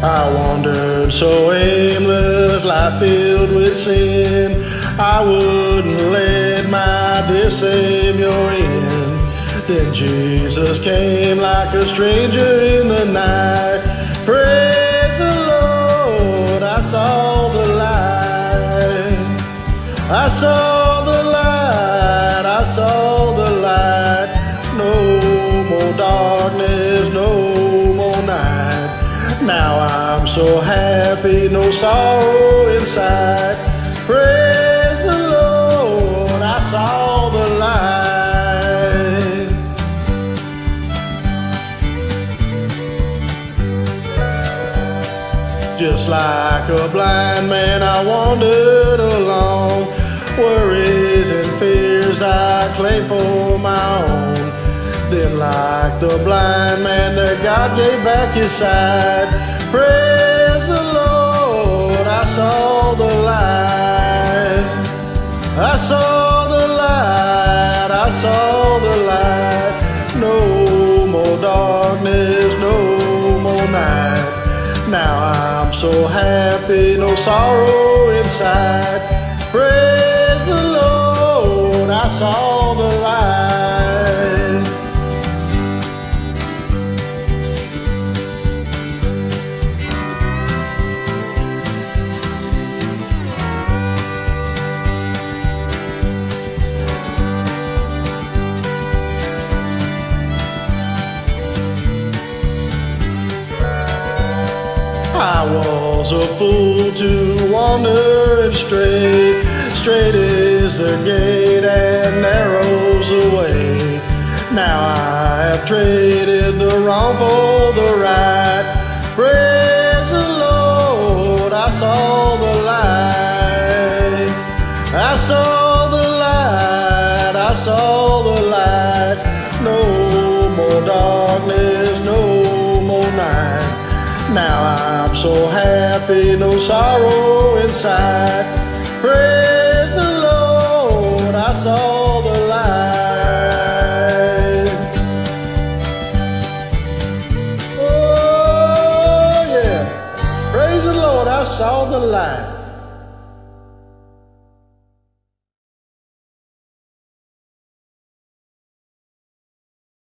I wandered so aimless, life filled with sin. I wouldn't let my dear Savior in. Then Jesus came like a stranger in the night. Praise the Lord, I saw the light. I saw the light, I saw the light. No more darkness, no more night. Now I'm so happy, no sorrow inside. Praise the Lord, I saw the light. Just like a blind man, I wandered along. Worries and fears I claimed for my own. Then like the blind man that God gave back his sight. Praise the Lord, I saw the light. I saw the light, I saw the light. No more darkness, no more night. Now I'm so happy, no sorrow inside. Praise the Lord, I saw the light. I was a fool to wander and stray. Straight is the gate and narrow's the way. Now I have traded the wrong for the right. Praise the Lord, I saw the light. I saw the light, I saw the light. No more darkness, no more night. Now I'm so happy, no sorrow inside. Praise the Lord, I saw the light. Oh yeah, praise the Lord, I saw the light.